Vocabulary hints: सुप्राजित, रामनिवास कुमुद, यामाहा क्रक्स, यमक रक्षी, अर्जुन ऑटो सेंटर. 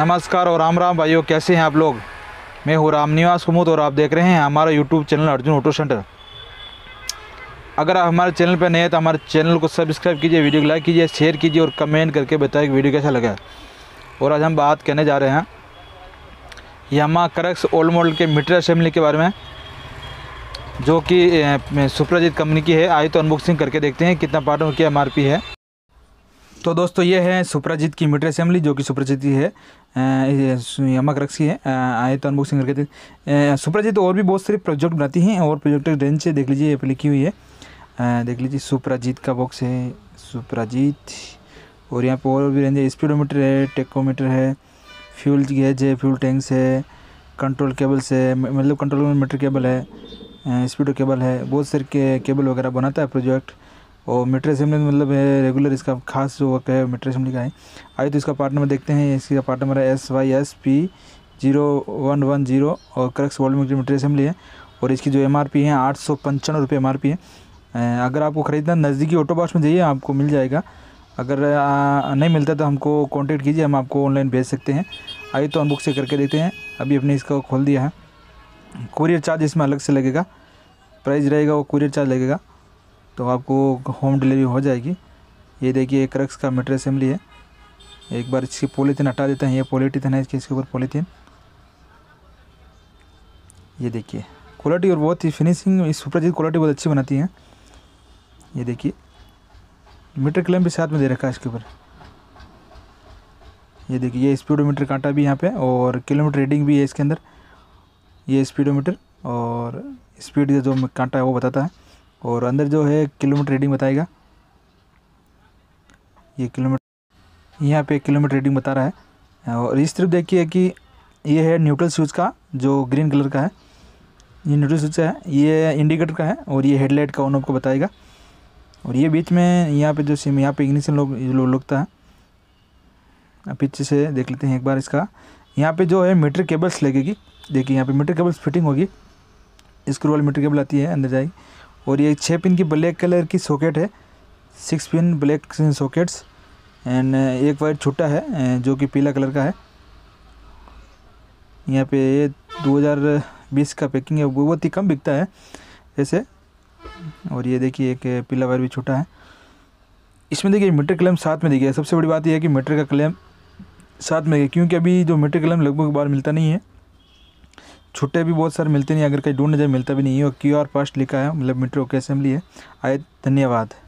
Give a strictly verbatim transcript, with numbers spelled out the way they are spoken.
नमस्कार और राम राम भाइयों, कैसे हैं आप लोग। मैं हूँ रामनिवास कुमुद और आप देख रहे हैं हमारा YouTube channel अर्जुन ऑटो सेंटर। अगर आप हमारे चैनल पर नए हैं तो हमारे चैनल को सब्सक्राइब कीजिए, वीडियो को लाइक कीजिए, शेयर कीजिए और कमेंट करके बताएं कि वीडियो कैसा लगा। और आज हम बात करने जा रहे हैं यामाहा क्रक्स ओल्ड मॉडल के मीटर असेंबली के बारे में, जो कि सुप्राजित कंपनी की है। आइए तो अनबॉक्सिंग करके देखते हैं कितना पार्ट और क्या एम आर पी है। तो दोस्तों ये है सुप्राजित की मीटर असेंबली, जो कि सुप्राजित की है, यमक रक्षी है। आए तो अनबॉक्सिंग करके देखते। सुप्राजित और भी बहुत सारे प्रोजेक्ट बनाती हैं और प्रोजेक्ट रेंज से देख लीजिए, ये पर लिखी हुई है, आ, देख लीजिए। सुप्राजित का बॉक्स है, सुप्राजित। और यहाँ पर और भी रेंज है, स्पीडोमीटर है, टेकोमीटर है, फ्यूल गेज है, फ्यूल टैंक्स है, कंट्रोल केबल्स है, मतलब कंट्रोल मीटर केबल है, स्पीडो केबल है, बहुत सारे के, केबल वगैरह बनाता है प्रोजेक्ट। और मीटर असेंबली मतलब रेगुलर इसका खास जो वर्क है मीटर असेंबली का है। आइए तो इसका पार्ट नंबर देखते हैं। इसका पार्ट नंबर है S Y S P zero one one zero और Crux world meter meter assembly है। और इसकी जो एम आर पी है आठ सौ पंचानवे रुपये एम आर पी है। अगर आपको ख़रीदना नज़दीकी ऑटो पार्ट्स में जाइए, आपको मिल जाएगा। अगर आ, नहीं मिलता तो हमको कांटेक्ट कीजिए, हम आपको ऑनलाइन भेज सकते हैं। आइए तो अनबॉक्सिंग करके देखते हैं। अभी अपने इसका खोल दिया है। कुरियर चार्ज इसमें अलग से लगेगा, प्राइस रहेगा वो कुरियर चार्ज लगेगा, तो आपको होम डिलीवरी हो जाएगी। ये देखिए क्रक्स का मीटर असेंबली है। एक बार इसकी पॉलीथीन हटा देते हैं। ये पॉलीथीन है, इसके इसके ऊपर पॉलीथीन। ये देखिए क्वालिटी और बहुत ही फिनिशिंग, इस सुप्राजित क्वालिटी बहुत अच्छी बनाती है। ये देखिए मीटर क्लेम भी साथ में दे रखा है इसके ऊपर। ये देखिए ये स्पीडोमीटर कांटा भी यहाँ पे और किलोमीटर रीडिंग भी है इसके अंदर। ये स्पीडोमीटर और स्पीड का जो कांटा है वो बताता है, और अंदर जो है किलोमीटर रीडिंग बताएगा। ये किलोमीटर यहाँ पे किलोमीटर रीडिंग बता रहा है। और इस तरफ देखिए कि ये है न्यूट्रल स्विच का, जो ग्रीन कलर का है, ये न्यूट्रल स्विच है, ये इंडिकेटर का है, और ये हेडलाइट का ऑन ऑफ को बताएगा। और ये बीच में यहाँ पे जो सिम यहाँ पे इग्निशन लोग लगता है। पीछे से देख लेते हैं एक बार इसका। यहाँ पे जो है मीटर केबल्स लगेगी, देखिए यहाँ पे मीटर केबल्स फिटिंग होगी, स्क्रू वाली मीटर केबल आती है अंदर जाएगी। और ये छः पिन की ब्लैक कलर की सॉकेट है, six pin black sockets and एक वायर छोटा है जो कि पीला कलर का है। यहाँ पे दो हज़ार बीस का पैकिंग है, बहुत ही कम बिकता है ऐसे। और ये देखिए एक पीला वायर भी छोटा है। इसमें देखिए मीटर क्लेम साथ में देखिए, सबसे बड़ी बात यह है कि मीटर का क्लेम साथ में है, क्योंकि अभी जो मीटर क्लेम लगभग बार मिलता नहीं है, छुट्टे भी बहुत सारे मिलते नहीं, अगर कहीं ढूंढने जाए मिलता भी नहीं है। और क्यू आर पास्ट लिखा है, मतलब मीटर ओके असेंबली है। आए धन्यवाद।